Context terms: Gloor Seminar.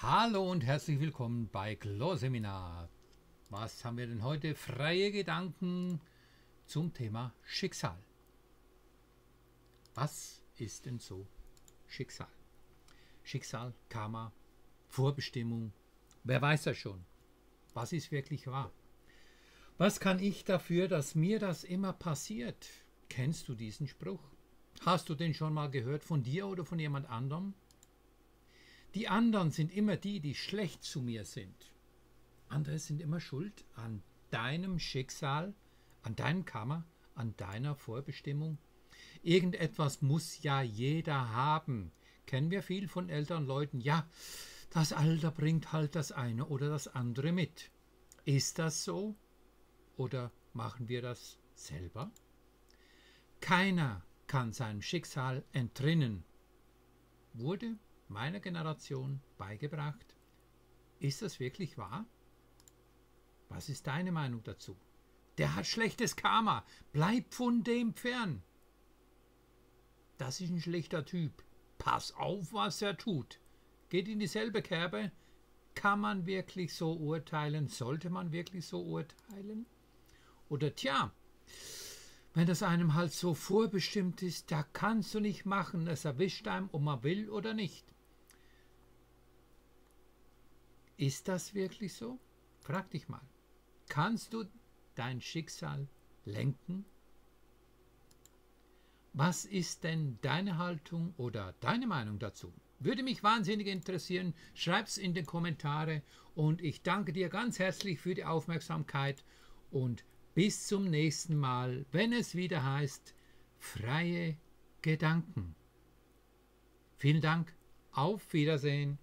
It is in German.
Hallo und herzlich willkommen bei Gloor Seminar. Was haben wir denn heute? Freie Gedanken zum Thema Schicksal. Was ist denn so Schicksal? Schicksal, Karma, Vorbestimmung, wer weiß das schon? Was ist wirklich wahr? Was kann ich dafür, dass mir das immer passiert? Kennst du diesen Spruch? Hast du den schon mal gehört von dir oder von jemand anderem? Die anderen sind immer die, die schlecht zu mir sind. Andere sind immer schuld an deinem Schicksal, an deinem Karma, an deiner Vorbestimmung. Irgendetwas muss ja jeder haben. Kennen wir viel von älteren Leuten. Ja, das Alter bringt halt das eine oder das andere mit. Ist das so? Oder machen wir das selber? Keiner kann seinem Schicksal entrinnen. Wurde meiner Generation beigebracht. Ist das wirklich wahr? Was ist deine Meinung dazu? Der hat schlechtes Karma. Bleib von dem fern. Das ist ein schlechter Typ. Pass auf, was er tut. Geht in dieselbe Kerbe. Kann man wirklich so urteilen? Sollte man wirklich so urteilen? Oder tja, wenn das einem halt so vorbestimmt ist, da kannst du nicht machen. Es erwischt einem, ob man will oder nicht. Ist das wirklich so? Frag dich mal. Kannst du dein Schicksal lenken? Was ist denn deine Haltung oder deine Meinung dazu? Würde mich wahnsinnig interessieren. Schreib's in den Kommentare. Und ich danke dir ganz herzlich für die Aufmerksamkeit und bis zum nächsten Mal, wenn es wieder heißt, freie Gedanken. Vielen Dank. Auf Wiedersehen.